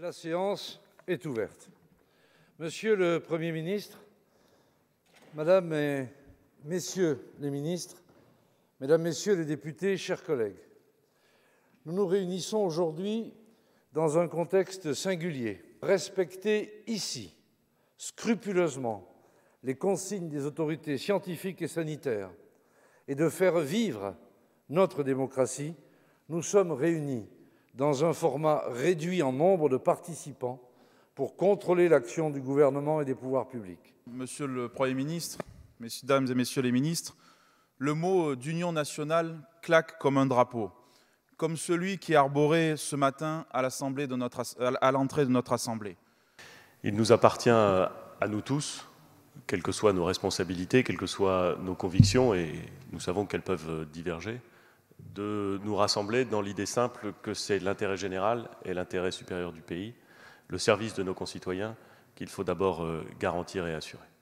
La séance est ouverte. Monsieur le Premier ministre, Madame et Messieurs les ministres, Mesdames, Messieurs les députés, chers collègues, nous nous réunissons aujourd'hui dans un contexte singulier. Respecter ici, scrupuleusement, les consignes des autorités scientifiques et sanitaires et de faire vivre notre démocratie, nous sommes réunis dans un format réduit en nombre de participants pour contrôler l'action du gouvernement et des pouvoirs publics. Monsieur le Premier ministre, Mesdames et Messieurs les ministres, le mot d'union nationale claque comme un drapeau, comme celui qui est arboré ce matin à l'entrée de notre Assemblée. Il nous appartient à nous tous, quelles que soient nos responsabilités, quelles que soient nos convictions, et nous savons qu'elles peuvent diverger, de nous rassembler dans l'idée simple que c'est l'intérêt général et l'intérêt supérieur du pays, le service de nos concitoyens, qu'il faut d'abord garantir et assurer.